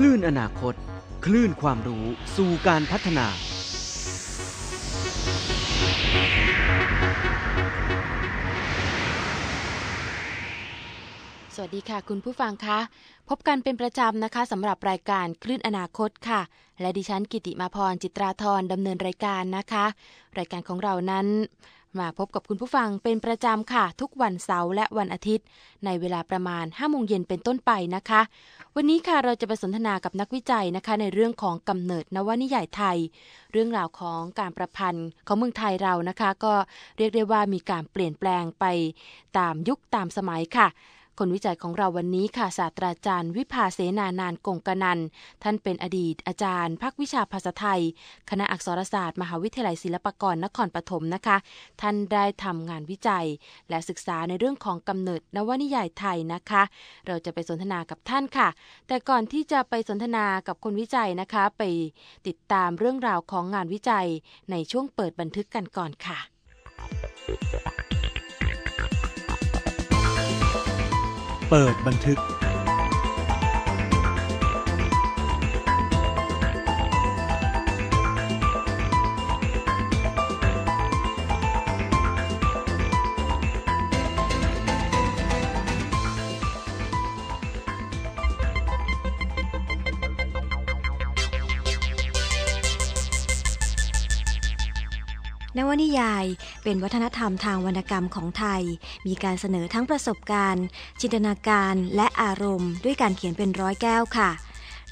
คลื่นอนาคตคลื่นความรู้สู่การพัฒนาสวัสดีค่ะคุณผู้ฟังคะพบกันเป็นประจำนะคะสำหรับรายการคลื่นอนาคตค่ะและดิฉันกิติมาพรจิตราธรดำเนินรายการนะคะรายการของเรานั้นมาพบกับคุณผู้ฟังเป็นประจำค่ะทุกวันเสาร์และวันอาทิตย์ในเวลาประมาณ 5 โมงเย็นเป็นต้นไปนะคะวันนี้ค่ะเราจะไปสนทนากับนักวิจัยนะคะในเรื่องของกำเนิดนวนิยายไทยเรื่องราวของการประพันธ์ของเมืองไทยเรานะคะก็เรียกได้ว่ามีการเปลี่ยนแปลงไปตามยุคตามสมัยค่ะคนวิจัยของเราวันนี้ค่ะศาสตราจารย์วิภาเสนานานท์ กงกนันท์ท่านเป็นอดีตอาจารย์ภาควิชาภาษาไทยคณะอักษรศาสตร์มหาวิทยาลัยศิลปากรนครปฐมนะคะท่านได้ทำงานวิจัยและศึกษาในเรื่องของกำเนิดนวนิยายไทยนะคะเราจะไปสนทนากับท่านค่ะแต่ก่อนที่จะไปสนทนากับคนวิจัยนะคะไปติดตามเรื่องราวของงานวิจัยในช่วงเปิดบันทึกกันก่อนค่ะเปิดบันทึกนวนิยายเป็นวัฒนธรรมทางวรรณกรรมของไทยมีการเสนอทั้งประสบการณ์จินตนาการและอารมณ์ด้วยการเขียนเป็นร้อยแก้วค่ะ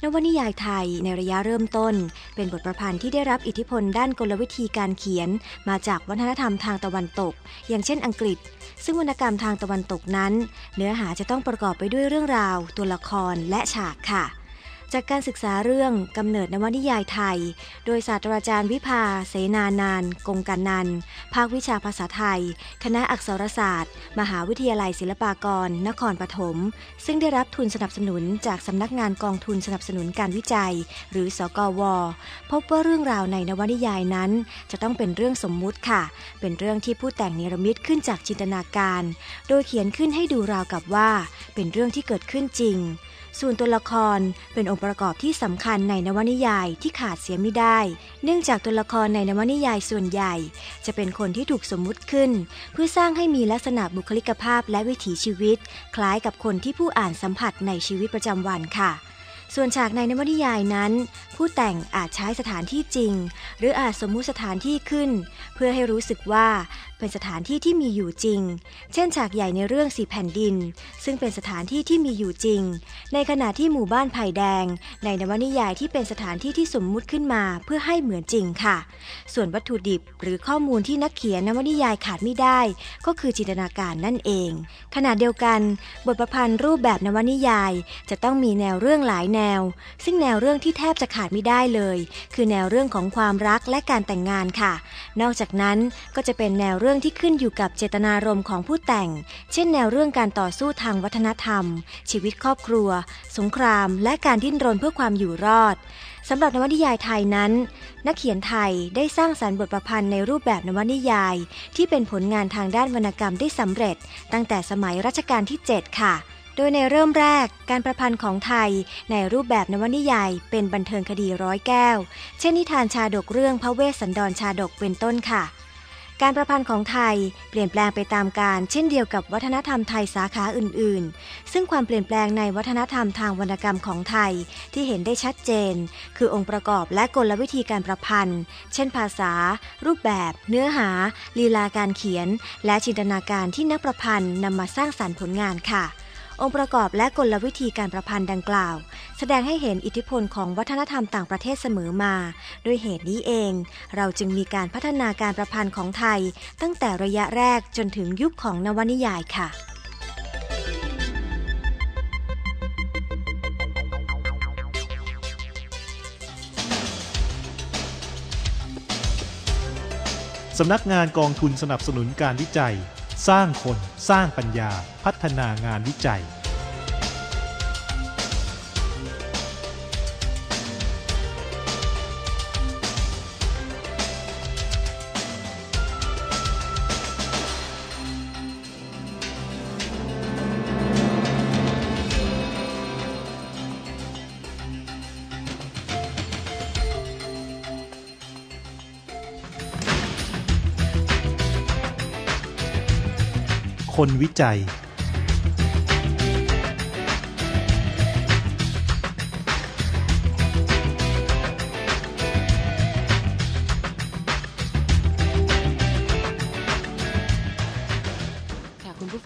นวนิยายไทยในระยะเริ่มต้นเป็นบทประพันธ์ที่ได้รับอิทธิพลด้านกลวิธีการเขียนมาจากวัฒนธรรมทางตะวันตกอย่างเช่นอังกฤษซึ่งวรรณกรรมทางตะวันตกนั้นเนื้อหาจะต้องประกอบไปด้วยเรื่องราวตัวละครและฉากค่ะจากการศึกษาเรื่องกำเนิดนวนิยายไทยโดยศาสตราจารย์วิภาเสนานานท์ กงกนันท์ภาควิชาภาษาไทยคณะอักษรศาสตร์มหาวิทยาลัยศิลปากรนครปฐมซึ่งได้รับทุนสนับสนุนจากสำนักงานกองทุนสนับสนุนการวิจัยหรือสกว.พบว่าเรื่องราวในนวนิยายนั้นจะต้องเป็นเรื่องสมมุติค่ะเป็นเรื่องที่ผู้แต่งเนรมิตขึ้นจากจินตนาการโดยเขียนขึ้นให้ดูราวกับว่าเป็นเรื่องที่เกิดขึ้นจริงส่วนตัวละครเป็นองค์ประกอบที่สำคัญในนวนิยายที่ขาดเสียไม่ได้เนื่องจากตัวละครในนวนิยายส่วนใหญ่จะเป็นคนที่ถูกสมมุติขึ้นเพื่อสร้างให้มีลักษณะบุคลิกภาพและวิถีชีวิตคล้ายกับคนที่ผู้อ่านสัมผัสในชีวิตประจำวันค่ะส่วนฉากในนวนิยายนั้นผู้แต่งอาจใช้สถานที่จริงหรืออาจสมมุติสถานที่ขึ้นเพื่อให้รู้สึกว่าเป็นสถานที่ที่มีอยู่จริงเช่นฉากใหญ่ในเรื่อง4 แผ่นดินซึ่งเป็นสถานที่ที่มีอยู่จริงในขณะที่หมู่บ้านไผ่แดงในนวนิยายที่เป็นสถานที่ที่สมมุติขึ้นมาเพื่อให้เหมือนจริงค่ะส่วนวัตถุดิบหรือข้อมูลที่นักเขียนนวนิยายขาดไม่ได้ก็คือจินตนาการนั่นเองขณะเดียวกันบทประพันธ์รูปแบบนวนิยายจะต้องมีแนวเรื่องหลายแนวซึ่งแนวเรื่องที่แทบจะขาดไม่ได้เลยคือแนวเรื่องของความรักและการแต่งงานค่ะนอกจากนั้นก็จะเป็นแนวเรื่องที่ขึ้นอยู่กับเจตนารมณ์ของผู้แต่งเช่นแนวเรื่องการต่อสู้ทางวัฒนธรรมชีวิตครอบครัวสงครามและการดิ้นรนเพื่อความอยู่รอดสำหรับนวนิยายไทยนั้นนักเขียนไทยได้สร้างสรรค์บทประพันธ์ในรูปแบบนวนิยายที่เป็นผลงานทางด้านวรรณกรรมได้สำเร็จตั้งแต่สมัยรัชกาลที่ 7 ค่ะโดยในเริ่มแรกการประพันธ์ของไทยในรูปแบบนวนิยายเป็นบันเทิงคดีร้อยแก้วเช่นนิทานชาดกเรื่องพระเวสสันดรชาดกเป็นต้นค่ะการประพันธ์ของไทยเปลี่ยนแปลงไปตามกาลเช่นเดียวกับวัฒนธรรมไทยสาขาอื่นๆซึ่งความเปลี่ยนแปลงในวัฒนธรรมทางวรรณกรรมของไทยที่เห็นได้ชัดเจนคือองค์ประกอบและกลวิธีการประพันธ์เช่นภาษารูปแบบเนื้อหาลีลาการเขียนและจินตนาการที่นักประพันธ์นำมาสร้างสรรค์ผลงานค่ะองค์ประกอบและกลวิธีการประพันธ์ดังกล่าวแสดงให้เห็นอิทธิพลของวัฒนธรรมต่างประเทศเสมอมาด้วยเหตุนี้เองเราจึงมีการพัฒนาการประพันธ์ของไทยตั้งแต่ระยะแรกจนถึงยุคของนวนิยายค่ะสำนักงานกองทุนสนับสนุนการวิจัยสร้างคนสร้างปัญญาพัฒนางานวิจัย คนวิจัย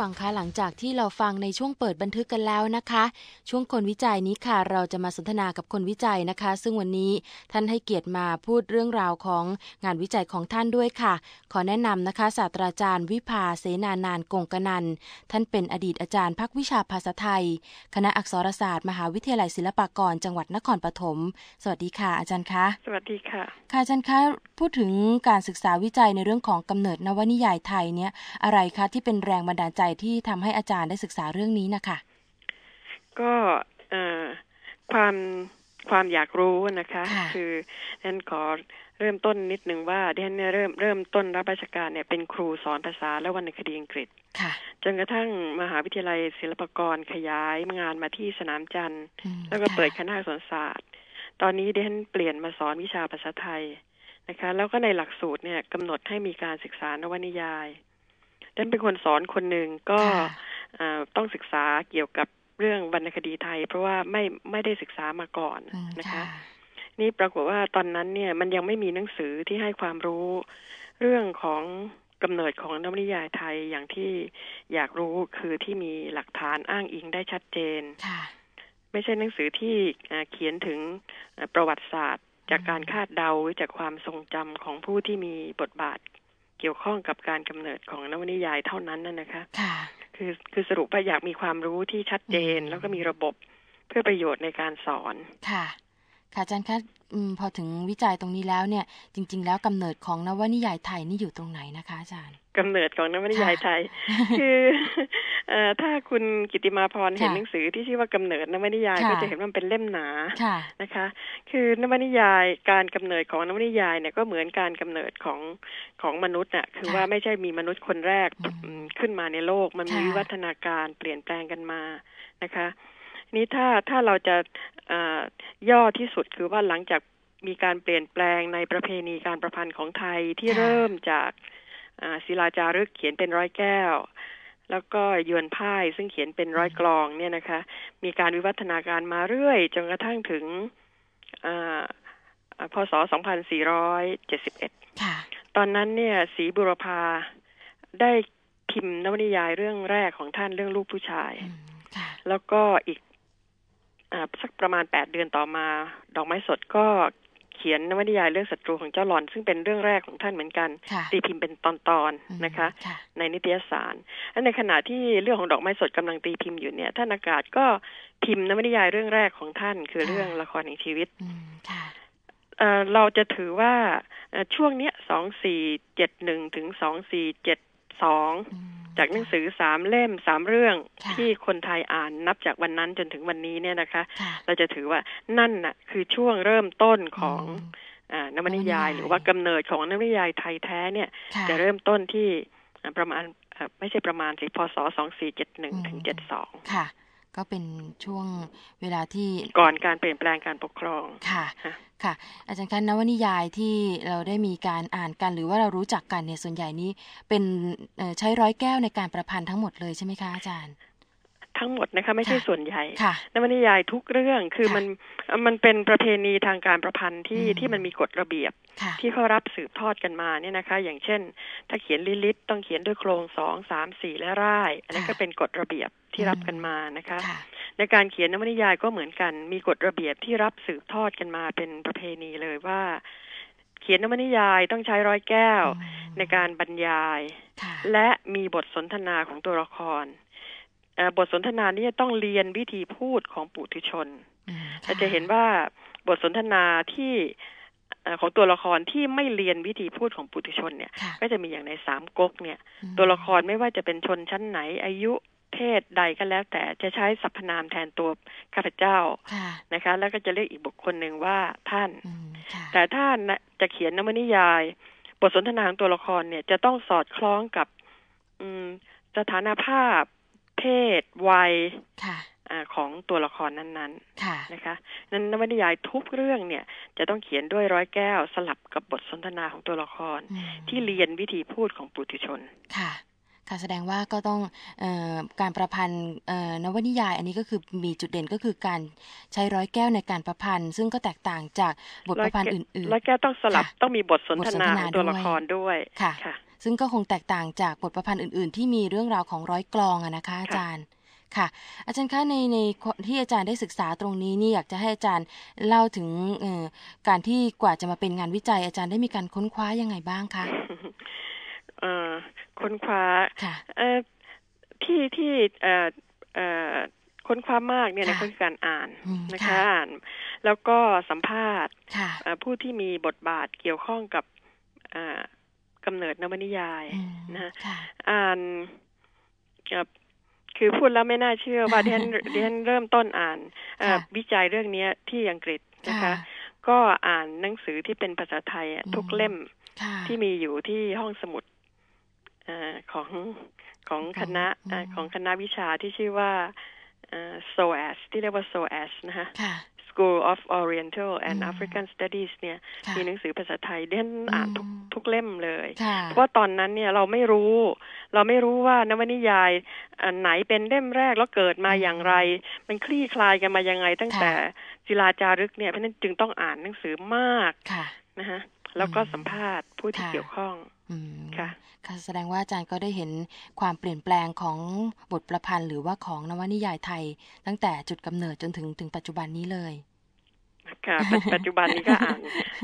ฟังค่ะหลังจากที่เราฟังในช่วงเปิดบันทึกกันแล้วนะคะช่วงคนวิจัยนี้ค่ะเราจะมาสนทนากับคนวิจัยนะคะซึ่งวันนี้ท่านให้เกียรติมาพูดเรื่องราวของงานวิจัยของท่านด้วยค่ะขอแนะนำนะคะศาสตราจารย์วิภาเสนานานท์ กงกนันท์ท่านเป็นอดีตอาจารย์ภาควิชาภาษาไทยคณะอักษรศาสตร์มหาวิทยาลัยศิลปากรจังหวัดนครปฐมสวัสดีค่ะอาจารย์คะสวัสดีค่ะค่ะอาจารย์คะพูดถึงการศึกษาวิจัยในเรื่องของกำเนิดนวนิยายไทยเนี่ยอะไรคะที่เป็นแรงบันดาลใจที่ทำให้อาจารย์ได้ศึกษาเรื่องนี้นะคะก็ความอยากรู้นะคะคือเดนขอเริ่มต้นนิดนึงว่าเดนเนี่ยเริ่มต้นรับราชการเนี่ยเป็นครูสอนภาษาและวรรณคดีอังกฤษจนกระทั่งมหาวิทยาลัยศิลปากรขยายงานมาที่สนามจันทร์แล้วก็เปิดคณะอักษรศาสตร์ตอนนี้เดนเปลี่ยนมาสอนวิชาภาษาไทยนะคะแล้วก็ในหลักสูตรเนี่ยกำหนดให้มีการศึกษานวนิยายท่านเป็นคนสอนคนหนึ่งก็ต้องศึกษาเกี่ยวกับเรื่องวรรณคดีไทยเพราะว่าไม่ได้ศึกษามาก่อนนะคะนี่ปรากฏว่าตอนนั้นเนี่ยมันยังไม่มีหนังสือที่ให้ความรู้เรื่องของกำเนิดของนวนิยายไทยอย่างที่อยากรู้คือที่มีหลักฐานอ้างอิงได้ชัดเจนไม่ใช่หนังสือที่เขียนถึงประวัติศาสตร์จากการคาดเดาหรือจากความทรงจำของผู้ที่มีบทบาทเกี่ยวข้องกับการกำเนิดของนวนิยายเท่านั้นนะคะคือสรุปว่าอยากมีความรู้ที่ชัดเจนแล้วก็มีระบบเพื่อประโยชน์ในการสอนค่ะค่ะอาจารย์คะพอถึงวิจัยตรงนี้แล้วเนี่ยจริงๆแล้วกำเนิดของนวนิยายไทยนี่อยู่ตรงไหนนะคะอาจารย์กำเนิดของนวนิยายไทยคือถ้าคุณกิติมาพรเห็นหนังสือที่ชื่อว่ากำเนิดนวนิยายก็จะเห็นว่ามันเป็นเล่มหนานะคะคือนวนิยายการกำเนิดของนวนิยายเนี่ยก็เหมือนการกำเนิดของมนุษย์น่ะคือว่าไม่ใช่มีมนุษย์คนแรกขึ้นมาในโลกมันมีวิวัฒนาการเปลี่ยนแปลงกันมานะคะนี้ถ้าเราจะย่อที่สุดคือว่าหลังจากมีการเปลี่ยนแปลงในประเพณีการประพันธ์ของไทยที่เริ่มจากศิลาจารึกเขียนเป็นร้อยแก้วแล้วก็ยวนพ่ายซึ่งเขียนเป็นร้อยกลองเนี่ยนะคะมีการวิวัฒนาการมาเรื่อยจนกระทั่งถึงพ.ศ. 2471ตอนนั้นเนี่ยศรีบุรพาได้พิมพ์นวนิยายเรื่องแรกของท่านเรื่องลูกผู้ชายแล้วก็อีกสักประมาณ8เดือนต่อมาดอกไม้สดก็เขียนนวนิยายเรื่องศัตรูของเจ้าหลอนซึ่งเป็นเรื่องแรกของท่านเหมือนกันตีพิมพ์เป็นตอนๆนะคะในนิตยสารในขณะที่เรื่องของดอกไม้สดกำลังตีพิมพ์อยู่เนี่ยท่านอากาศก็พิมพ์นวนิยายเรื่องแรกของท่านคือเรื่องละครแห่งชีวิตเราจะถือว่าช่วงเนี้ย2471ถึง2472จากหนังสือ3เล่ม3เรื่องที่คนไทยอ่านนับจากวันนั้นจนถึงวันนี้เนี่ยนะคะเราจะถือว่านั่นน่ะคือช่วงเริ่มต้นของนวนิยายหรือว่ากำเนิดของนวนิยายไทยแท้เนี่ยจะเริ่มต้นที่ประมาณไม่ใช่ประมาณสิพ.ศ. 2471ถึง72ค่ะก็เป็นช่วงเวลาที่ก่อนการเปลี่ยนแปลงการปกครองค่ะค่ะอาจารย์คะนวนิยายที่เราได้มีการอ่านกันหรือว่าเรารู้จักกันเนี่ยส่วนใหญ่นี้เป็นใช้ร้อยแก้วในการประพันธ์ทั้งหมดเลยใช่ไหมคะอาจารย์ทั้งหมดนะคะไม่ใช่ส่วนใหญ่นวนิยายทุกเรื่องคือมันเป็นประเพณีทางการประพันธ์ที่มันมีกฎระเบียบที่เขารับสืบทอดกันมาเนี่ยนะคะอย่างเช่นถ้าเขียนลิลิตต้องเขียนด้วยโครง2, 3, 4และร่ายอันนี้ก็เป็นกฎระเบียบที่รับกันมานะคะในการเขียนนวนิยายก็เหมือนกันมีกฎระเบียบที่รับสืบทอดกันมาเป็นประเพณีเลยว่าเขียนนวนิยายต้องใช้ร้อยแก้วในการบรรยายและมีบทสนทนาของตัวละครบทสนทนานี้ต้องเรียนวิธีพูดของปุถุชนเราจะเห็นว่าบทสนทนาที่ของตัวละครที่ไม่เรียนวิธีพูดของปุถุชนเนี่ยก็จะมีอย่างในสามก๊กเนี่ยตัวละครไม่ว่าจะเป็นชนชั้นไหนอายุเพศใดก็แล้วแต่จะใช้สรรพนามแทนตัวข้าพเจ้านะคะแล้วก็จะเรียกอีกบุคคลหนึ่งว่าท่านแต่ถ้าจะเขียนนวนิยายบทสนทนาของตัวละครเนี่ยจะต้องสอดคล้องกับสถานภาพเพศวัยของตัวละครนั้นๆนะคะนั้นนวนิยายทุกเรื่องเนี่ยจะต้องเขียนด้วยร้อยแก้วสลับกับบทสนทนาของตัวละครที่เรียนวิธีพูดของปุถุชน ค่ะแสดงว่าก็ต้องการประพันธ์นวนิยายอันนี้ก็คือมีจุดเด่นก็คือการใช้ร้อยแก้วในการประพันธ์ซึ่งก็แตกต่างจากบทประพันธ์อื่นๆร้อยแก้วต้องสลับต้องมีบทสนทนาตัวละครด้วยค่ะซึ่งก็คงแตกต่างจากบทประพันธ์อื่นๆที่มีเรื่องราวของร้อยกลองนะคะอาจารย์ค่ะอาจารย์คะในที่อาจารย์ได้ศึกษาตรงนี้นี่อยากจะให้อาจารย์เล่าถึงการที่กว่าจะมาเป็นงานวิจัยอาจารย์ได้มีการค้นคว้ายังไงบ้างคะค้นคว้าที่ค้นคว้ามากเนี่ยนะก็คือการอ่านนะคะแล้วก็สัมภาษณ์ผู้ที่มีบทบาทเกี่ยวข้องกับกำเนิดนวนิยายนะอ่านคือพูดแล้วไม่น่าเชื่อว่าดิฉันเริ่มต้นอ่านวิจัยเรื่องนี้ที่อังกฤษนะคะก็อ่านหนังสือที่เป็นภาษาไทยทุกเล่มที่มีอยู่ที่ห้องสมุดของคณะวิชาที่ชื่อว่าSOAS ที่เรียกว่า SOAS นะคะ School of Oriental and African Studies เนี่ยมีหนังสือภาษาไทยเด่นอ่านทุกเล่มเลยเพราะว่าตอนนั้นเนี่ยเราไม่รู้ว่านวนิยายอันไหนเป็นเล่มแรกแล้วเกิดมาอย่างไรมันคลี่คลายกันมายังไงตั้งแต่ศิลาจารึกเนี่ยเพราะฉะนั้นจึงต้องอ่านหนังสือมากนะคะแล้วก็สัมภาษณ์ผู้ที่เกี่ยวข้องค่ะแสดงว่าอาจารย์ก็ได้เห็นความเปลี่ยนแปลงของบทประพันธ์หรือว่าของนวนิยายไทยตั้งแต่จุดกำเนิดจนถึงปัจจุบันนี้เลยค่ะปัจจุบันนี้ก็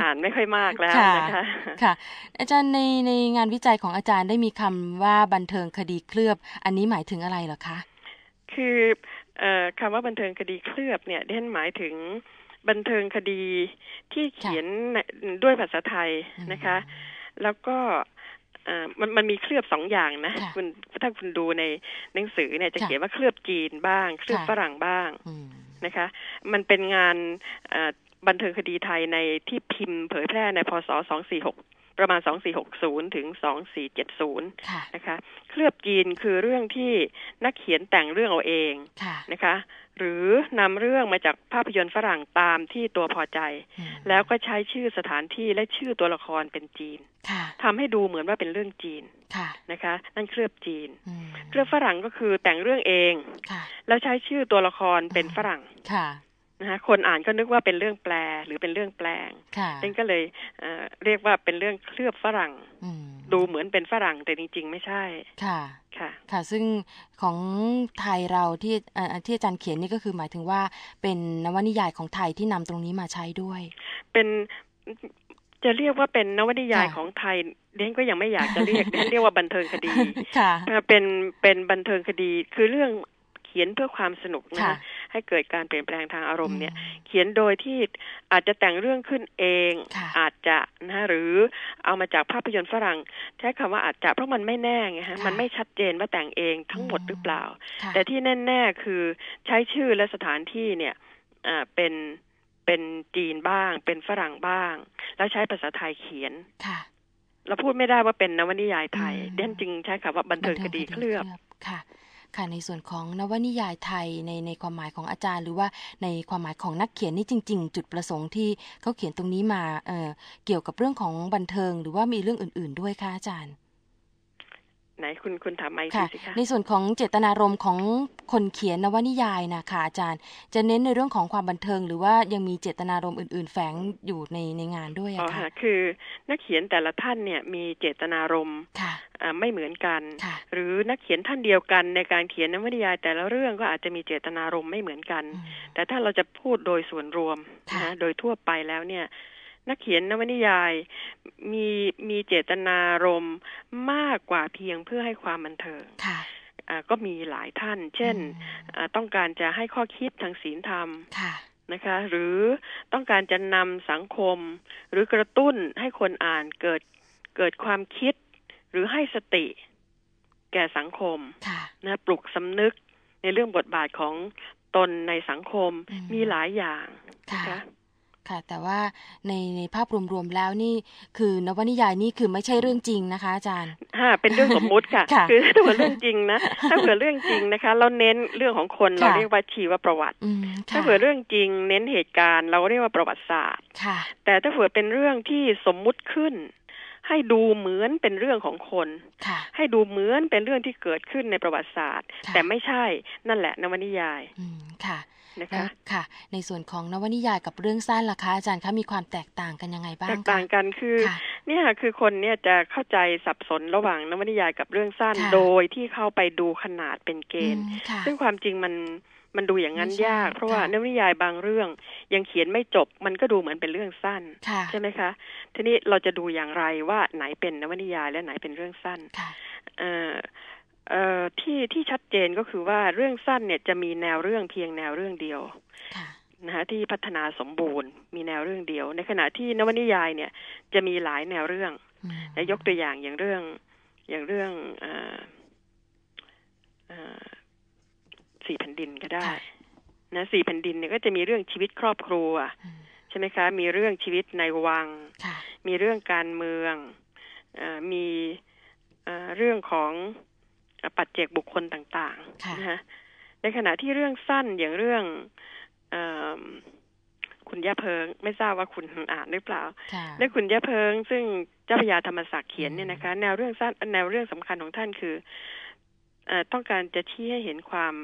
อ่านไม่ค่อยมากแล้วนะคะค่ะอาจารย์ในงานวิจัยของอาจารย์ได้มีคำว่าบันเทิงคดีเคลือบอันนี้หมายถึงอะไรเหรอคะคือคำว่าบันเทิงคดีเคลือบเนี่ยเด่นหมายถึงบันเทิงคดีที่เขียนด้วยภาษาไทยนะคะแล้วก็มันมีเคลือบสองอย่างนะคุณถ้าคุณดูในหนังสือเนี่ยจะเขียนว่าเคลือบจีนบ้างเคลือบฝรั่งบ้างนะคะมันเป็นงานบันเทิงคดีไทยในที่พิมพ์เผยแพร่ในพ.ศ. 246ประมาณ 2460 ถึง 2470 นะคะเคลือบจีนคือเรื่องที่นักเขียนแต่งเรื่องเอาเองนะคะหรือนำเรื่องมาจากภาพยนตร์ฝรั่งตามที่ตัวพอใจแล้วก็ใช้ชื่อสถานที่และชื่อตัวละครเป็นจีนทำให้ดูเหมือนว่าเป็นเรื่องจีนนะคะนั่นเคลือบจีนเคลือบฝรั่งก็คือแต่งเรื่องเองแล้วใช้ชื่อตัวละครเป็นฝรั่งนะคะคนอ่านก็นึกว่าเป็นเรื่องแปลหรือเป็นเรื่องแปลงนั่นก็เลยเรียกว่าเป็นเรื่องเคลือบฝรั่งดูเหมือนเป็นฝรั่งแต่จริงๆไม่ใช่ค่ะซึ่งของไทยเราที่อาจารย์เขียนนี่ก็คือหมายถึงว่าเป็นนวนิยายของไทยที่นำตรงนี้มาใช้ด้วยเป็นจะเรียกว่าเป็นนวนิยายของไทยเด่นก็ยังไม่อยากจะเรียกเด่นเรียกว่าบันเทิงคดีเป็นบันเทิงคดีคือเรื่องเขียนเพื่อความสนุกนะคะให้เกิดการเปลี่ยนแปลงทางอารมณ์เนี่ยเขียนโดยที่อาจจะแต่งเรื่องขึ้นเองอาจจะนะหรือเอามาจากภาพยนตร์ฝรั่งใช้คำว่าอาจจะเพราะมันไม่แน่ไงฮะมันไม่ชัดเจนว่าแต่งเองทั้งหมดหรือเปล่าแต่ที่แน่ๆคือใช้ชื่อและสถานที่เนี่ยเป็นจีนบ้างเป็นฝรั่งบ้างแล้วใช้ภาษาไทยเขียนเราพูดไม่ได้ว่าเป็นนวนิยายไทยเด่นจริงใช้คำว่าบันเทิงคดีเคลือบค่ะในส่วนของนวนิยายไทยในความหมายของอาจารย์หรือว่าในความหมายของนักเขียนนี่จริงๆจุดประสงค์ที่เขาเขียนตรงนี้มาเกี่ยวกับเรื่องของบันเทิงหรือว่ามีเรื่องอื่นๆด้วยคะอาจารย์ไหนคุณถามมาอีกทีสิคะในส่วนของเจตนารมณ์ของคนเขียนนวนิยายนะคะอาจารย์จะเน้นในเรื่องของความบันเทิงหรือว่ายังมีเจตนารมณ์อื่นๆแฝงอยู่ในงานด้วยอะค่ะคือนักเขียนแต่ละท่านเนี่ยมีเจตนารมณ์ไม่เหมือนกันหรือนักเขียนท่านเดียวกันในการเขียนนวนิยายแต่ละเรื่องก็อาจจะมีเจตนารมณ์ไม่เหมือนกันแต่ถ้าเราจะพูดโดยส่วนรวมนะโดยทั่วไปแล้วเนี่ยนักเขียนนวนิยายมีเจตนารมณ์มากกว่าเพียงเพื่อให้ความบันเทิงก็มีหลายท่านเช่นต้องการจะให้ข้อคิดทางศีลธรรมนะคะหรือต้องการจะนำสังคมหรือกระตุ้นให้คนอ่านเกิดความคิดหรือให้สติแก่สังคมนะปลุกสำนึกในเรื่องบทบาทของตนในสังคมมีหลายอย่างนะคะค่ะแต่ว่าในภาพรวมๆแล้วนี่คือนวนิยายนี่คือไม่ใช่เรื่องจริงนะคะอาจารย์เป็นเรื่องสมมุติค่ะ คือถ้าเกิดเรื่องจริงนะถ้าเกิดเรื่องจริงนะคะเราเน้นเรื่องของคน เราเรียกว่าชีวประวัติถ้าเกิดเรื่องจริงเน้นเหตุการณ์เราเรียกว่าประวัติศาสตร์แต่ถ้าเกิดเป็นเรื่องที่สมมุติขึ้น ให้ดูเหมือนเป็นเรื่องของคนให้ดูเหมือนเป็นเรื่องที่เกิดขึ้นในประวัติศาสตร์แต่ไม่ใช่นั่นแหละนวนิยายค่ะนะคะค่ะในส่วนของนวนิยายกับเรื่องสั้นล่ะคะอาจารย์คะมีความแตกต่างกันยังไงบ้างแตกต่างกันคือเนี่ยค่ะคือคนเนี่ยจะเข้าใจสับสนระหว่างนวนิยายกับเรื่องสั้นโดยที่เข้าไปดูขนาดเป็นเกณฑ์ซึ่งความจริงมันดูอย่างนั้นยากเพราะว่านวนิยายบางเรื่องยังเขียนไม่จบมันก็ดูเหมือนเป็นเรื่องสั้นใช่ไหมคะทีนี้เราจะดูอย่างไรว่าไหนเป็นนวนิยายและไหนเป็นเรื่องสั้นที่ชัดเจนก็คือว่าเรื่องสั้นเนี่ยจะมีแนวเรื่องเพียงแนวเรื่องเดียวนะคะที่พัฒนาสมบูรณ์มีแนวเรื่องเดียวในขณะที่นวนิยายเนี่ยจะมีหลายแนวเรื่องและยกตัวอย่างอย่างเรื่องสี่แผ่นดินก็ได้นะสี่แผ่นดินเนี่ยก็จะมีเรื่องชีวิตครอบครัวใช่ไหมคะมีเรื่องชีวิตในวังมีเรื่องการเมืองมีเรื่องของปัจเจกบุคคลต่างๆนะฮะในขณะที่เรื่องสั้นอย่างเรื่องคุณย่าเพิงไม่ทราบว่าคุณอ่านหรือเปล่าเรื่องคุณย่าเพิงซึ่งเจ้าพระยาธรรมศักดิ์เขียนเนี่ยนะคะแนวเรื่องสั้นแนวเรื่องสำคัญของท่านคือต้องการจะชี้ให้เห็นความ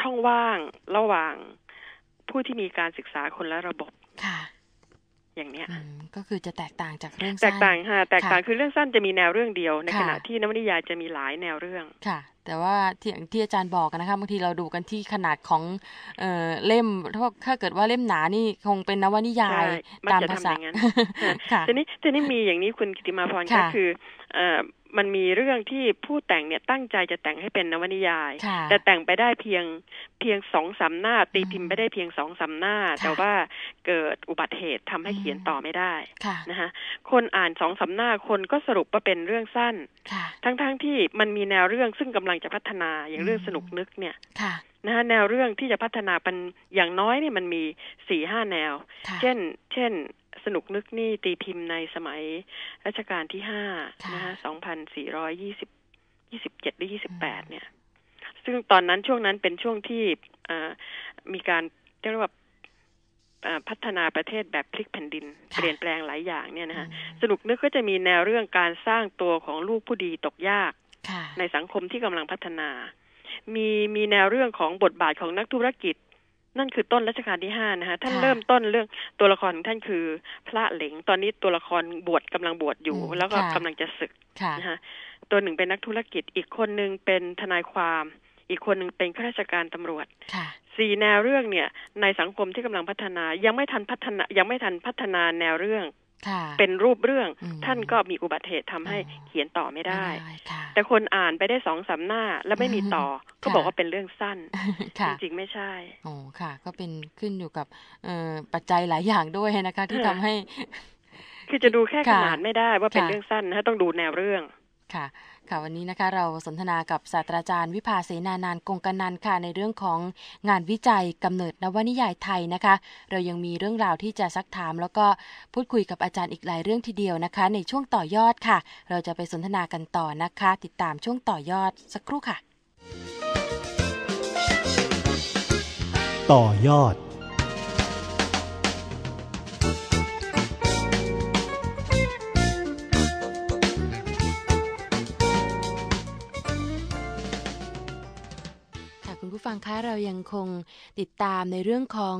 ช่องว่างระหว่างผู้ที่มีการศึกษาคนละระบบอย่างเนี้ยก็คือจะแตกต่างจากเรื่องสั้นแตกต่างคือเรื่องสั้นจะมีแนวเรื่องเดียวในขณะที่นวนิยายจะมีหลายแนวเรื่องค่ะแต่ว่าที่อาจารย์บอกนะคะบางทีเราดูกันที่ขนาดของเล่มถ้าเกิดว่าเล่มหนานี่คงเป็นนวนิยายตามภาษาค่ะทีนี้มีอย่างนี้คุณกิติมาพรก็คือมันมีเรื่องที่ผู้แต่งเนี่ยตั้งใจจะแต่งให้เป็นนวนิยายแต่แต่งไปได้เพียง 2-3 หน้าตีพิมพ์ไปได้เพียง 2-3 หน้าแต่ว่าเกิดอุบัติเหตุทำให้เขียนต่อไม่ได้นะคะคนอ่าน 2-3 หน้าคนก็สรุปว่าเป็นเรื่องสั้นทั้งที่มันมีแนวเรื่องซึ่งกำลังจะพัฒนาอย่างเรื่องสนุกนึกเนี่ยนะคะแนวเรื่องที่จะพัฒนาเป็นอย่างน้อยเนี่ยมันมี 4-5 แนวเช่นสนุกนึกนี่ตีพิมพ์ในสมัยรัชกาลที่5นะคะ2427หรือ28เนี่ยซึ่งตอนนั้นช่วงนั้นเป็นช่วงที่มีการเรียกว่าพัฒนาประเทศแบบพลิกแผ่นดินเปลี่ยนแปลงหลายอย่างเนี่ยนะคะสนุกนึกก็จะมีแนวเรื่องการสร้างตัวของลูกผู้ดีตกยากในสังคมที่กำลังพัฒนามีแนวเรื่องของบทบาทของนักธุรกิจนั่นคือต้นรัชกาลที่5นะคะท่านเริ่มต้นเรื่องตัวละครท่านคือพระเหลงตอนนี้ตัวละครบวชกำลังบวชอยู่แล้วก็กำลังจะศึกนะคะตัวหนึ่งเป็นนักธุรกิจอีกคนหนึ่งเป็นทนายความอีกคนหนึ่งเป็นข้าราชการตำรวจสี่แนวเรื่องเนี่ยในสังคมที่กำลังพัฒนายังไม่ทันพัฒนาแนวเรื่องเป็นรูปเรื่องท่านก็มีอุบัติเหตุทำให้เขียนต่อไม่ได้แต่คนอ่านไปได้ 2-3 หน้าแล้วไม่มีต่อก็บอกว่าเป็นเรื่องสั้นจริงๆไม่ใช่อ๋อค่ะก็เป็นขึ้นอยู่กับปัจจัยหลายอย่างด้วยนะคะที่ทำให้คือจะดูแค่ขนาดไม่ได้ว่าเป็นเรื่องสั้นนะต้องดูแนวเรื่องค่ะค่ะวันนี้นะคะเราสนทนากับศาสตราจารย์วิภาเสนานานท์กงกนันท์ค่ะในเรื่องของงานวิจัยกำเนิดนวนิยายไทยนะคะเรายังมีเรื่องราวที่จะซักถามแล้วก็พูดคุยกับอาจารย์อีกหลายเรื่องทีเดียวนะคะในช่วงต่อยอดค่ะเราจะไปสนทนากันต่อนะคะติดตามช่วงต่อยอดสักครู่ค่ะต่อยอดฟังค่ะเรายังคงติดตามในเรื่องของ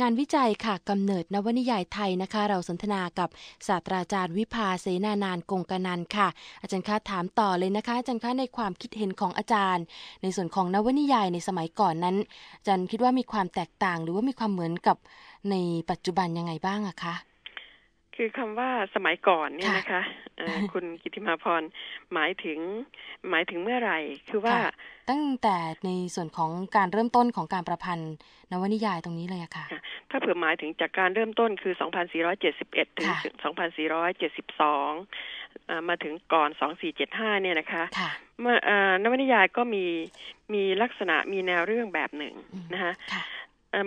งานวิจัยค่ะกำเนิดนวนิยายไทยนะคะเราสนทนากับศาสตราจารย์วิภาเสนานานท์กงกนันท์ค่ะอาจารย์คะถามต่อเลยนะคะอาจารย์คะในความคิดเห็นของอาจารย์ในส่วนของนวนิยายในสมัยก่อนนั้นอาจารย์คิดว่ามีความแตกต่างหรือว่ามีความเหมือนกับในปัจจุบันยังไงบ้างอะคะคือคำว่าสมัยก่อนเนี่ยนะคะคุณกิติมาพรหมายถึงเมื่อไหร่คือว่าตั้งแต่ในส่วนของการเริ่มต้นของการประพันธ์นวนิยายตรงนี้เลยอะค่ะถ้าเผื่อหมายถึงจากการเริ่มต้นคือ2471ถึง2472มาถึงก่อน2475เนี่ยนะคะนวนิยายก็มีลักษณะมีแนวเรื่องแบบหนึ่งนะคะ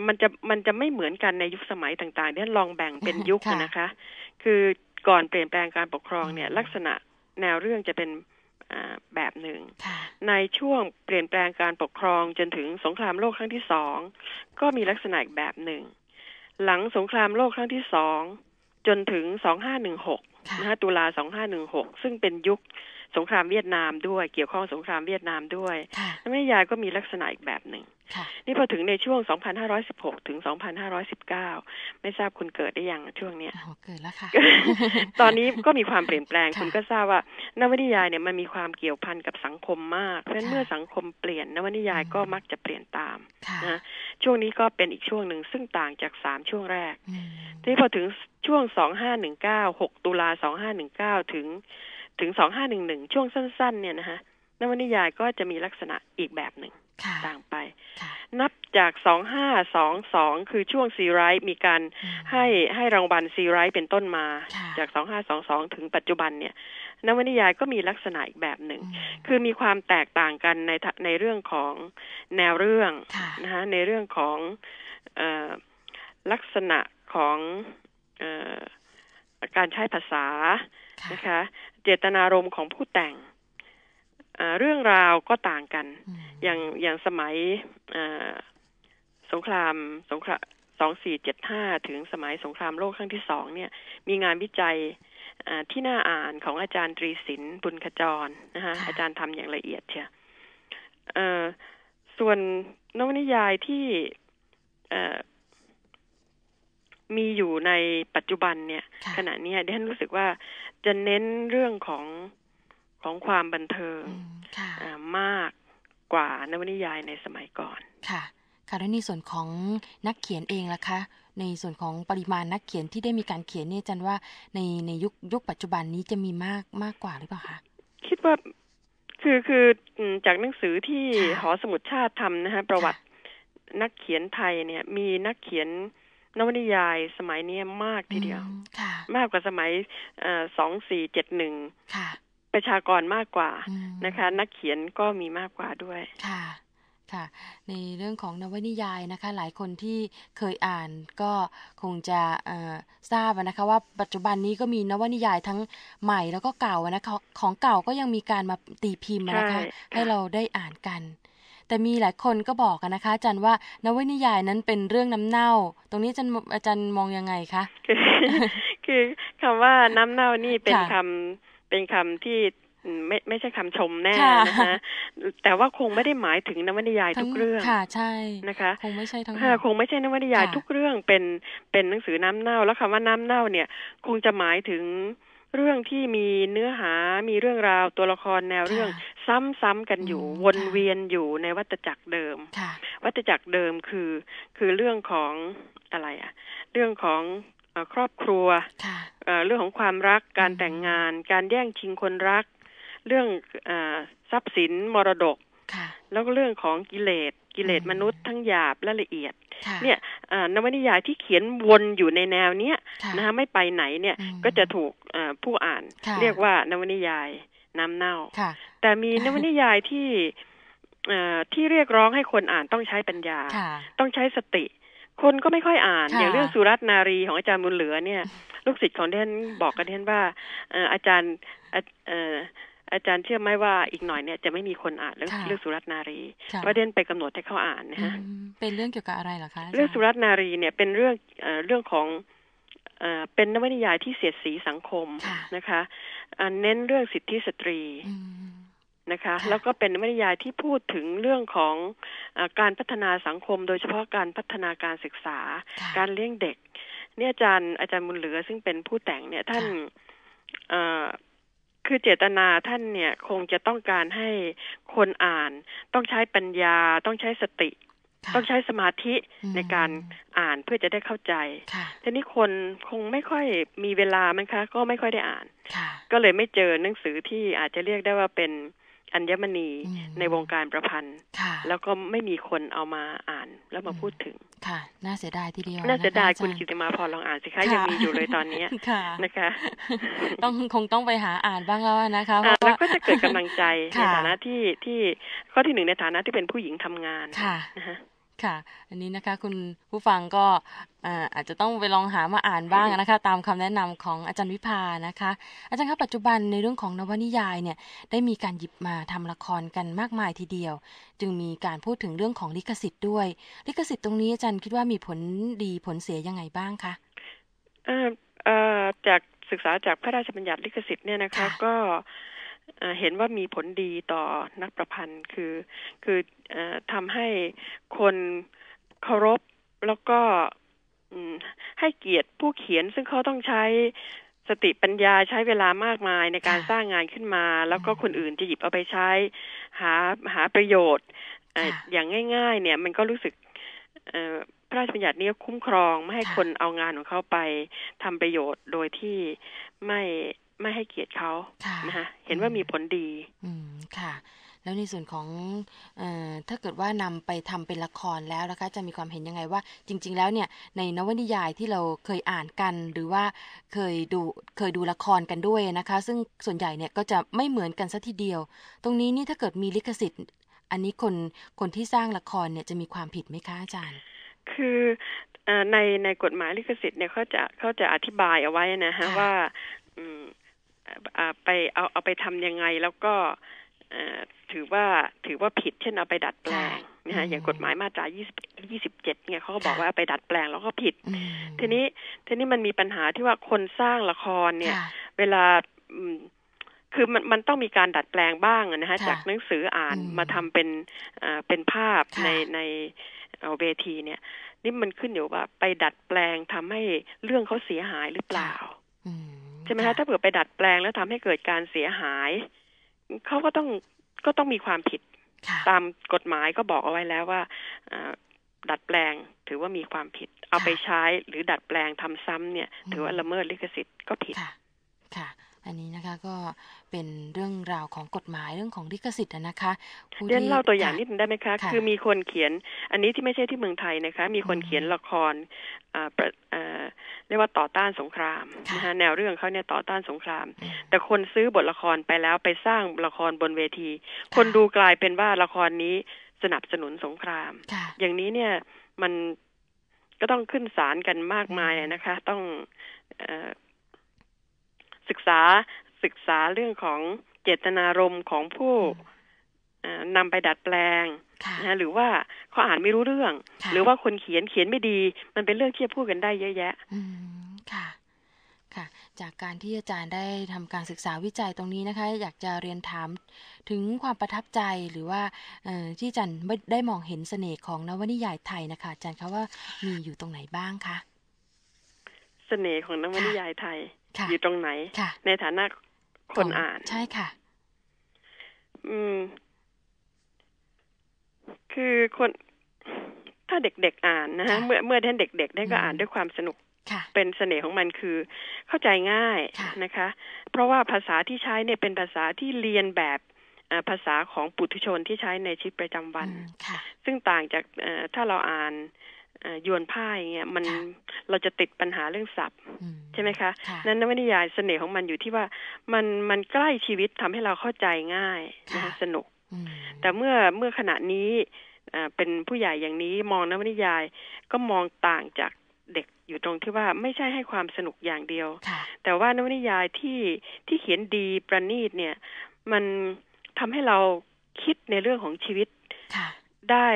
มันจะไม่เหมือนกันในยุคสมัยต่างๆที่ลองแบ่งเป็นยุคนะคะคือก่อนเปลี่ยนแปลงการปกครองเนี่ยลักษณะแนวเรื่องจะเป็นแบบหนึ่งในช่วงเปลี่ยนแปลงการปกครองจนถึงสงครามโลกครั้งที่ 2ก็มีลักษณะอีกแบบหนึ่งหลังสงครามโลกครั้งที่ 2 จนถึง2516นะคะตุลา2516ซึ่งเป็นยุคสงครามเวียดนามด้วยเกี่ยวข้องสงครามเวียดนามด้วยแม่ยายก็มีลักษณะอีกแบบหนึ่งนี่พอถึงในช่วง2516ถึง2519ไม่ทราบคุณเกิดได้ยังช่วงเนี้ยเกิดแล้วค่ะ ตอนนี้ก็มีความเปลี่ยนแปลง คุณก็ทราบว่านวนิยายเนี่ยมันมีความเกี่ยวพันกับสังคมมากเพราะฉะนั้นเมื่อสังคมเปลี่ยนนวนิยายก็มักจะเปลี่ยนตามนะช่วงนี้ก็เป็นอีกช่วงหนึ่งซึ่งต่างจาก3ช่วงแรกที่พอถึงช่วง2519 6ตุลา2519ถึง2511ช่วงสั้นๆเนี่ยนะฮะนวนิยายก็จะมีลักษณะอีกแบบหนึ่งต่างไปนับจาก2522คือช่วงซีไรส์มีการให้รางวัลซีไรส์เป็นต้นมาจาก2522ถึงปัจจุบันเนี่ยนวนิยายก็มีลักษณะอีกแบบหนึ่งคือมีความแตกต่างกันในเรื่องของแนวเรื่องนะฮะในเรื่องของลักษณะของการใช้ภาษานะคะเจตนารมณ์ของผู้แต่งเรื่องราวก็ต่างกันอย่างสมัยสงคราม2475ถึงสมัยสงครามโลกครั้งที่2เนี่ยมีงานวิจัยที่น่าอ่านของอาจารย์ตรีศิลป์บุญขจรนะฮะอาจารย์ทำอย่างละเอียดเชียวส่วนนวนิยายที่มีอยู่ในปัจจุบันเนี่ยขณะนี้ดิฉันรู้สึกว่าจะเน้นเรื่องของความบันเทิงมากกว่านวนิยายในสมัยก่อนค่ะค่ะและในส่วนของนักเขียนเองล่ะคะในส่วนของปริมาณนักเขียนที่ได้มีการเขียนเนี่ยอาจารย์ว่าในยุคปัจจุบันนี้จะมีมากกว่าหรือเปล่าคะคิดว่าคือจากหนังสือที่หอสมุดชาติทำนะคะประวัตินักเขียนไทยเนี่ยมีนักเขียนนวนิยายสมัยนี้มากทีเดียวมากกว่าสมัย2471ประชากรมากกว่านะคะนักเขียนก็มีมากกว่าด้วยค่ะค่ะในเรื่องของนวนิยายนะคะหลายคนที่เคยอ่านก็คงจะทราบนะคะว่าปัจจุบันนี้ก็มีนวนิยายทั้งใหม่แล้วก็เก่านะคะของเก่าก็ยังมีการมาตีพิมพ์นะคะให้เราได้อ่านกันแต่มีหลายคนก็บอกกันนะคะอาจารย์ว่านวนิยายนั้นเป็นเรื่องน้ำเน่าตรงนี้อาจารย์มองยังไงคะคือคำว่าน้ำเน่านี่เป็นคำที่ไม่ใช่คำชมแน่นะคะแต่ว่าคงไม่ได้หมายถึงนวนิยายทุกเรื่องค่ะใช่นะคะคงไม่ใช่ทั้งหมดคงไม่ใช่นวนิยายทุกเรื่องเป็นหนังสือน้ำเน่าแล้วคำว่าน้ำเน่าเนี่ยคงจะหมายถึงเรื่องที่มีเนื้อหามีเรื่องราวตัวละครแนวเรื่องซ้ำๆกันอยู่วนเวียนอยู่ในวัฏจักรเดิมวัฏจักรเดิมคือเรื่องของอะไรอะเรื่องของครอบครัวเรื่องของความรักการแต่งงานการแย่งชิงคนรักเรื่องทรัพย์สินมรดกแล้วก็เรื่องของกิเลสมนุษย์ทั้งหยาบและละเอียดเนี่ยนวนิยายที่เขียนวนอยู่ในแนวเนี้ยนะคะไม่ไปไหนเนี่ยก็จะถูกผู้อ่านเรียกว่านวนิยายน้ำเน่าแต่มีนวนิยายที่เรียกร้องให้คนอ่านต้องใช้ปัญญาต้องใช้สติคนก็ไม่ค่อยอ่านอย่างเรื่องสุรัตนารีของอาจารย์บุญเหลือเนี่ยลูกศิษย์ของท่านบอกกับท่านว่าอาจารย์เชื่อไหมว่าอีกหน่อยเนี่ยจะไม่มีคนอ่านเรื่องสุรัตนารีเพราะเด่นไปกำหนดให้เขาอ่านนะฮะเป็นเรื่องเกี่ยวกับอะไรเหรอคะเรื่องสุรัตนารีเนี่ยเป็นเรื่องของเป็นนวนิยายที่เสียดสีสังคมนะคะเน้นเรื่องสิทธิสตรีนะคะแล้วก็เป็นนวนิยายที่พูดถึงเรื่องของการพัฒนาสังคมโดยเฉพาะการพัฒนาการศึกษาการเลี้ยงเด็กเนี่ยอาจารย์บุญเหลือซึ่งเป็นผู้แต่งเนี่ยท่านคือเจตนาท่านเนี่ยคงจะต้องการให้คนอ่านต้องใช้ปัญญาต้องใช้สติต้องใช้สมาธิในการอ่านเพื่อจะได้เข้าใจทีนี้คนคงไม่ค่อยมีเวลามั้งคะก็ไม่ค่อยได้อ่านก็เลยไม่เจอหนังสือที่อาจจะเรียกได้ว่าเป็นอัญมณีในวงการประพันธ์แล้วก็ไม่มีคนเอามาอ่านแล้วมาพูดถึงค่ะน่าเสียดายทีเดียวน่าเสียดายคุณกิติมาพรลองอ่านสิคะยังมีอยู่เลยตอนนี้นะคะต้องคงไปหาอ่านบ้างแล้วนะคะแล้วก็จะเกิดกำลังใจในฐานะที่ข้อที่หนึ่งในฐานะที่เป็นผู้หญิงทำงานนะคะค่ะอันนี้นะคะคุณผู้ฟังก็อาจจะต้องไปลองหามาอ่านบ้างนะคะตามคำแนะนำของอาจารย์วิภานะคะอาจารย์คะปัจจุบันในเรื่องของนวนิยายเนี่ยได้มีการหยิบมาทำละครกันมากมายทีเดียวจึงมีการพูดถึงเรื่องของลิขสิทธิ์ด้วยลิขสิทธิ์ตรงนี้อาจารย์คิดว่ามีผลดีผลเสียยังไงบ้างคะ จากศึกษาจากพระราชบัญญัติลิขสิทธิ์เนี่ยนะคะก็เห็นว่ามีผลดีต่อนักประพันธ์คือทำให้คนเคารพแล้วก็ให้เกียรติผู้เขียนซึ่งเขาต้องใช้สติปัญญาใช้เวลามากมายในการสร้างงานขึ้นมาแล้วก็คนอื่นจะหยิบเอาไปใช้หาประโยชน์อย่างง่ายๆเนี่ยมันก็รู้สึกพระราชบัญญัตินี้คุ้มครองไม่ให้คนเอางานของเขาไปทำประโยชน์โดยที่ไม่ให้เกียรติเขานะคะเห็นว่ามีผลดีค่ะแล้วในส่วนของถ้าเกิดว่านำไปทำเป็นละครแล้วนะคะจะมีความเห็นยังไงว่าจริงๆแล้วเนี่ยในนวนิยายที่เราเคยอ่านกันหรือว่าเคยดูละครกันด้วยนะคะซึ่งส่วนใหญ่เนี่ยก็จะไม่เหมือนกันซะทีเดียวตรงนี้นี่ถ้าเกิดมีลิขสิทธิ์อันนี้คนที่สร้างละครเนี่ยจะมีความผิดไหมคะอาจารย์คือในกฎหมายลิขสิทธิ์เนี่ยเขาจะอธิบายเอาไว้นะฮะว่าไปเอาไปทำยังไงแล้วก็ถือว่าผิดเช่นเอาไปดัดแปลงนะฮะอย่างกฎหมายมาตรา27เนี่ยเขาก็บอกว่าไปดัดแปลงแล้วก็ผิดทีนี้มันมีปัญหาที่ว่าคนสร้างละครเนี่ยเวลาคือมันต้องมีการดัดแปลงบ้างนะฮะจากหนังสืออ่านมาทำเป็นภาพในเวทีเนี่ยนี่มันขึ้นอยู่ว่าไปดัดแปลงทำให้เรื่องเขาเสียหายหรือเปล่าใช่ไหมฮะถ้าเผื่อไปดัดแปลงแล้วทำให้เกิดการเสียหายเขาก็ต้องมีความผิดตามกฎหมายก็บอกเอาไว้แล้วว่าดัดแปลงถือว่ามีความผิดเอาไปใช้หรือดัดแปลงทำซ้ำเนี่ยถือว่าละเมิดลิขสิทธิ์ก็ผิดค่ะอันนี้นะคะก็เป็นเรื่องราวของกฎหมายเรื่องของลิขสิทธิ์นะคะเดี๋ยวเล่าตัวอย่างนิดนึงได้ไหมคะคือมีคนเขียนอันนี้ที่ไม่ใช่ที่เมืองไทยนะคะมีคนเขียนละครเรียกว่าต่อต้านสงครามนะคะแนวเรื่องเขาเนี่ยต่อต้านสงครามแต่คนซื้อบทละครไปแล้วไปสร้างละครบนเวทีคนดูกลายเป็นว่าละครนี้สนับสนุนสงครามอย่างนี้เนี่ยมันก็ต้องขึ้นศาลกันมากมายนะคะต้องศึกษาเรื่องของเจตนารมณ์ของผู้นำไปดัดแปลงนะหรือว่าเขาอ่านไม่รู้เรื่องหรือว่าคนเขียนไม่ดีมันเป็นเรื่องที่พูดกันได้เยอะแยะค่ะค่ะจากการที่อาจารย์ได้ทำการศึกษาวิจัยตรงนี้นะคะอยากจะเรียนถามถึงความประทับใจหรือว่าที่อาจารย์ได้มองเห็นเสน่ห์ของนวนิยายไทยนะคะอาจารย์คะว่ามีอยู่ตรงไหนบ้างคะเสน่ห์ของนวนิยายไทยอยู่ตรงไหนในฐานะคนอ่านใช่ค่ะคือคนถ้าเด็กๆอ่านนะฮะเมื่อท่านเด็กๆได้ก็อ่านด้วยความสนุกเป็นเสน่ห์ของมันคือเข้าใจง่ายนะคะเพราะว่าภาษาที่ใช้เนี่ยเป็นภาษาที่เรียนแบบภาษาของปุถุชนที่ใช้ในชีวิตประจำวันซึ่งต่างจากถ้าเราอ่านยวนผ้าอย่างเงี้ยมันเราจะติดปัญหาเรื่องศัพท์ใช่ไหมคะนั้นนวนิยายเสน่ห์ของมันอยู่ที่ว่ามันใกล้ชีวิตทำให้เราเข้าใจง่ายนะคะสนุกแต่เมื่อขณะนี้เป็นผู้ใหญ่อย่างนี้มองนวนิยายก็มองต่างจากเด็กอยู่ตรงที่ว่าไม่ใช่ให้ความสนุกอย่างเดียวแต่ว่านวนิยายที่เขียนดีประณีตเนี่ยมันทำให้เราคิดในเรื่องของชีวิตได้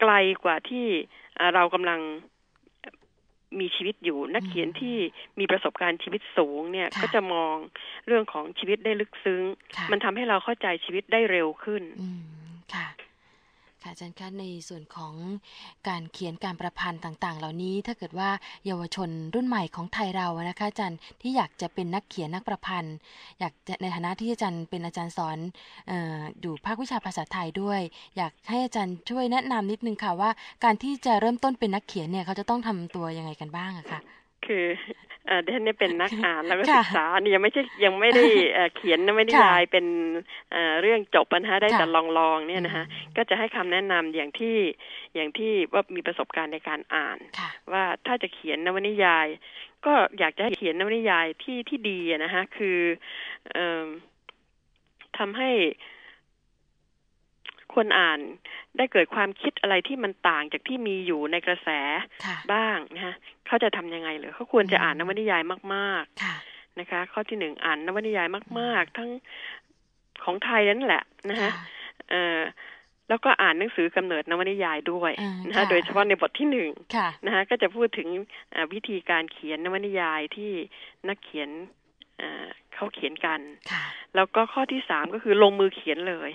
ไกลกว่าที่เรากำลังมีชีวิตอยู่นักเขียนที่มีประสบการณ์ชีวิตสูงเนี่ยก็จะมองเรื่องของชีวิตได้ลึกซึ้งมันทำให้เราเข้าใจชีวิตได้เร็วขึ้นค่ะค่ะอาจารย์คะในส่วนของการเขียนการประพันธ์ต่างๆเหล่านี้ถ้าเกิดว่าเยาวชนรุ่นใหม่ของไทยเรานะคะอาจารย์ที่อยากจะเป็นนักเขียนนักประพันธ์อยากจะในฐานะที่อาจารย์เป็นอาจารย์สอนอยู่ภาควิชาภาษาไทยด้วยอยากให้อาจารย์ช่วยแนะนำนิดนึงค่ะว่าการที่จะเริ่มต้นเป็นนักเขียนเนี่ยเขาจะต้องทำตัวยังไงกันบ้างอะค่ะคือเดนเนี่ยเป็นนักอ่านแล้วก็ศึกษาเนี่ยยังไม่ได้เขียนไม่ได้ลายเป็นเรื่องจบนะฮะได้แต่ลองเนี่ยนะฮะก็จะให้คำแนะนำอย่างที่ว่ามีประสบการณ์ในการอ่านว่าถ้าจะเขียนนวนิยายก็อยากจะให้เขียนนวนิยายที่ดีนะฮะคือทำให้คนอ่านได้เกิดความคิดอะไรที่มันต่างจากที่มีอยู่ในกระแสบ้างนะฮะเขาจะทำยังไงเลยเขาควรจะอ่านนวนิยายมากๆนะคะข้อที่หนึ่งอ่านนวนิยายมากๆทั้งของไทยนั่นแหละนะฮะ แล้วก็อ่านหนังสือกำเนิดนวนิยายด้วยนะคะโดยเฉพาะในบทที่หนึ่งนะคะก็จะพูดถึงวิธีการเขียนนวนิยายที่นักเขียนเขาเขียนกันแล้วก็ข้อที่3ก็คือลงมือเขียนเลย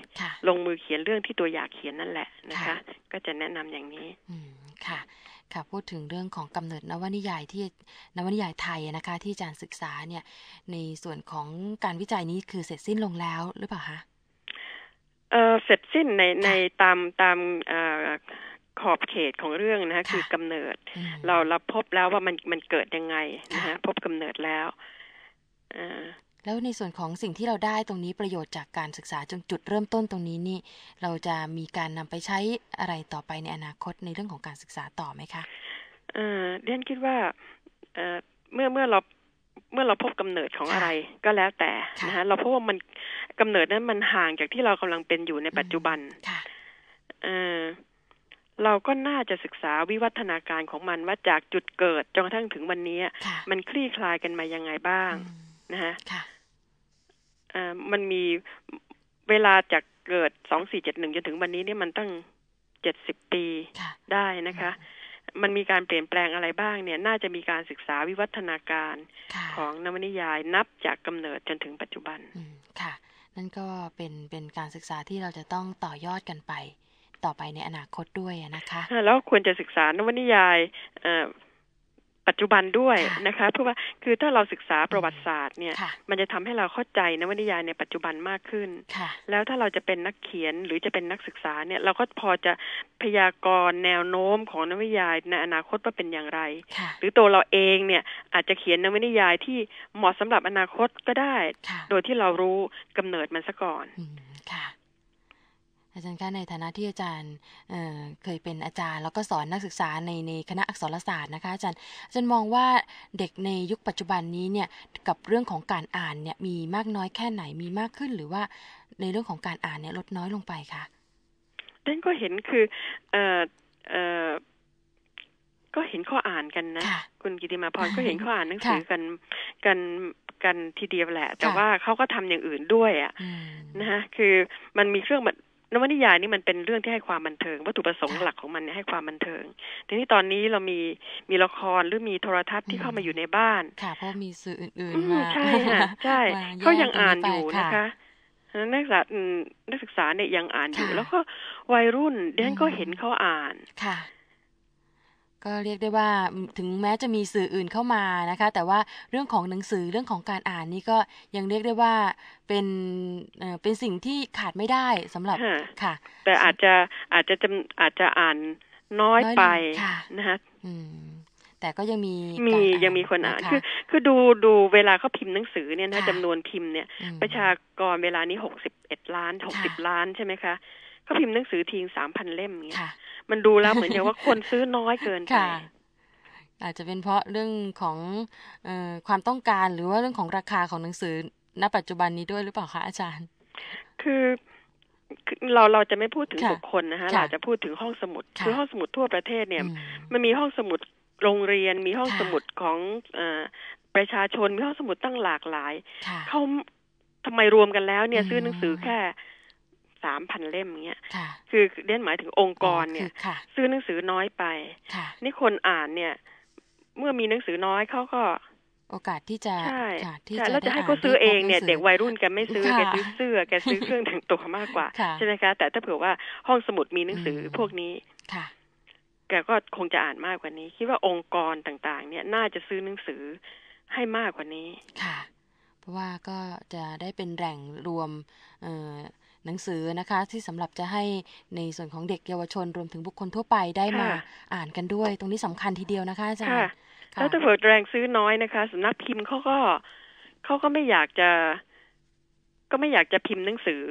ลงมือเขียนเรื่องที่ตัวอยากเขียนนั่นแหละนะคะก็จะแนะนำอย่างนี้ค่ะค่ะพูดถึงเรื่องของกำเนิดนวนิยายที่นวนิยายไทยนะคะที่อาจารย์ศึกษาเนี่ยในส่วนของการวิจัยนี้คือเสร็จสิ้นลงแล้วหรือเปล่าคะเสร็จสิ้นในตามขอบเขตของเรื่องนะคะคือกำเนิดเราพบแล้วว่ามันเกิดยังไงนะคะพบกำเนิดแล้วแล้วในส่วนของสิ่งที่เราได้ตรงนี้ประโยชน์จากการศึกษาจุดเริ่มต้นตรงนี้นี่เราจะมีการนำไปใช้อะไรต่อไปในอนาคตในเรื่องของการศึกษาต่อไหมคะเรียนคิดว่าเมื่อเราพบกำเนิดของอะไรก็แล้วแต่นะคะเราพบว่ามันกำเนิดนั้นมันห่างจากที่เรากำลังเป็นอยู่ในปัจจุบันเราก็น่าจะศึกษาวิวัฒนาการของมันว่าจากจุดเกิดจนกระทั่งถึงวันนี้มันคลี่คลายกันมายังไงบ้างนะคะมันมีเวลาจากเกิด2471จนถึงวันนี้เนี่ยมันตั้ง70ปีได้นะคะมันมีการเปลี่ยนแปลงอะไรบ้างเนี่ยน่าจะมีการศึกษาวิวัฒนาการของนวนิยายนับจากกำเนิดจนถึงปัจจุบันค่ะนั่นก็เป็นการศึกษาที่เราจะต้องต่อยอดกันไปต่อไปในอนาคตด้วยนะคะแล้วควรจะศึกษานวนิยายปัจจุบันด้วยนะคะเพราะว่าคือถ้าเราศึกษาประวัติศาสตร์เนี่ยมันจะทำให้เราเข้าใจนวนิยายในปัจจุบันมากขึ้นแล้วถ้าเราจะเป็นนักเขียนหรือจะเป็นนักศึกษาเนี่ยเราก็พอจะพยากรณ์แนวโน้มของนวนิยายในอนาคตว่าเป็นอย่างไรหรือตัวเราเองเนี่ยอาจจะเขียนนวนิยายที่เหมาะสำหรับอนาคตก็ได้โดยที่เรารู้กำเนิดมันซะก่อนอาจารย์คะในฐานะที่อาจารย์เคยเป็นอาจารย์แล้วก็สอนนักศึกษาในคณะอักษรศาสตร์นะคะอาจารย์มองว่าเด็กในยุคปัจจุบันนี้เนี่ยกับเรื่องของการอ่านเนี่ยมีมากน้อยแค่ไหนมีมากขึ้นหรือว่าในเรื่องของการอ่านเนี่ยลดน้อยลงไปคะดันก็เห็นคือก็เห็นข้ออ่านกันนะคุณกิติมาพรก็เห็นข้ออ่านหนังสือกันทีเดียวแหละแต่ว่าเขาก็ทำอย่างอื่นด้วยอ่ะนะคะคือมันมีเครื่องนวนิยายนี่มันเป็นเรื่องที่ให้ความบันเทิงวัตถุประสงค์หลักของมันให้ความบันเทิงทีนี้ตอนนี้เรามีละครหรือมีโทรทัศน์ที่เข้ามาอยู่ในบ้านค่ะเพราะมีสื่ออื่นๆมาใช่ค่ะใช่เขายังอ่านอยู่นะคะนักศึกษาเนี่ยยังอ่านอยู่แล้วก็วัยรุ่นเดี๋ยวก็เห็นเขาอ่านค่ะก็เรียกได้ว่าถึงแม้จะมีสื่ออื่นเข้ามานะคะแต่ว่าเรื่องของหนังสือเรื่องของการอ่านนี่ก็ยังเรียกได้ว่าเป็นสิ่งที่ขาดไม่ได้สำหรับค่ะแต่อาจจะอ่านน้อยไปนะคะแต่ก็ยังมีคนอ่านคือดูเวลาเขาพิมพ์หนังสือเนี่ยนะจำนวนพิมพ์เนี่ยประชากรเวลานี้60 ล้านใช่ไหมคะเขาพิมพ์หนังสือทิ้ง 3,000 เล่มเงี้ยมันดูแล้วเหมือนอย่างว่าคนซื้อน้อยเกินไปอาจจะเป็นเพราะเรื่องของความต้องการหรือว่าเรื่องของราคาของหนังสือณปัจจุบันนี้ด้วยหรือเปล่าคะอาจารย์คือเราจะไม่พูดถึงบุคคลนะคะเราจะพูดถึงห้องสมุดคือห้องสมุดทั่วประเทศเนี่ยมันมีห้องสมุดโรงเรียนมีห้องสมุดของประชาชนมีห้องสมุดตั้งหลากหลายเขาทำไมรวมกันแล้วเนี่ยซื้อหนังสือแค่3,000 เล่มเงี้ยคือเด่นหมายถึงองค์กรเนี่ยซื้อหนังสือน้อยไปนี่คนอ่านเนี่ยเมื่อมีหนังสือน้อยเขาก็โอกาสที่จะใช่แล้วจะให้เขาซื้อเองเนี่ยเด็กวัยรุ่นแกไม่ซื้อแกซื้อเสื้อแกซื้อเครื่องแต่งตัวมากกว่าใช่ไหมคะแต่ถ้าเผื่อว่าห้องสมุดมีหนังสือพวกนี้แกก็คงจะอ่านมากกว่านี้คิดว่าองค์กรต่างๆเนี่ยน่าจะซื้อหนังสือให้มากกว่านี้เพราะว่าก็จะได้เป็นแหล่งรวมหนังสือนะคะที่สำหรับจะให้ในส่วนของเด็กเยาวชนรวมถึงบุคคลทั่วไปได้มาอ่านกันด้วยตรงนี้สำคัญทีเดียวนะคะอาจารย์แล้วถ้าเปิดแรงซื้อน้อยนะคะสำนักพิมพ์เขาก็ไม่อยากจะพิมพ์หนังสือ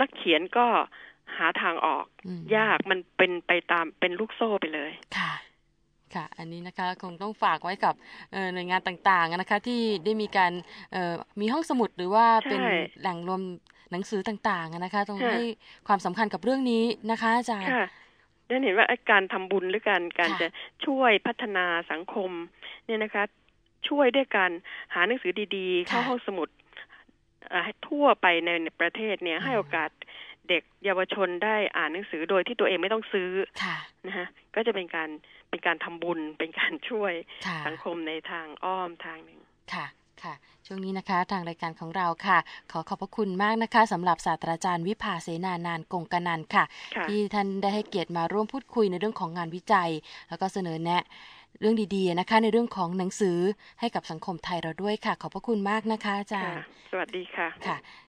นักเขียนก็หาทางออกยากมันเป็นไปตามเป็นลูกโซ่ไปเลยค่ะอันนี้นะคะคงต้องฝากไว้กับหน่วยงานต่างๆนะคะที่ได้มีการมีห้องสมุดหรือว่าเป็นแหล่งรวมหนังสือต่างๆนะคะตรงให้ความสำคัญกับเรื่องนี้นะคะอาจารย์ได้เห็นว่าการทำบุญหรือการจะช่วยพัฒนาสังคมเนี่ยนะคะช่วยด้วยการหาหนังสือดีๆเข้าห้องสมุดทั่วไปในประเทศเนี่ยให้โอกาส เด็กเยาวชนได้อ่านหนังสือโดยที่ตัวเองไม่ต้องซื้อนะคะก็จะเป็นการทำบุญเป็นการช่วยสังคมในทางอ้อมทางหนึ่งค่ะค่ะช่วงนี้นะคะทางรายการของเราค่ะขอขอบพระคุณมากนะคะสำหรับศาสตราจารย์วิภาเสนานานกงกนันท์ค่ะที่ท่านได้ให้เกียรติมาร่วมพูดคุยในเรื่องของงานวิจัยแล้วก็เสนอแนะเรื่องดีๆนะคะในเรื่องของหนังสือให้กับสังคมไทยเราด้วยค่ะขอบพระคุณมากนะคะอาจารย์สวัสดีค่ะค่ะ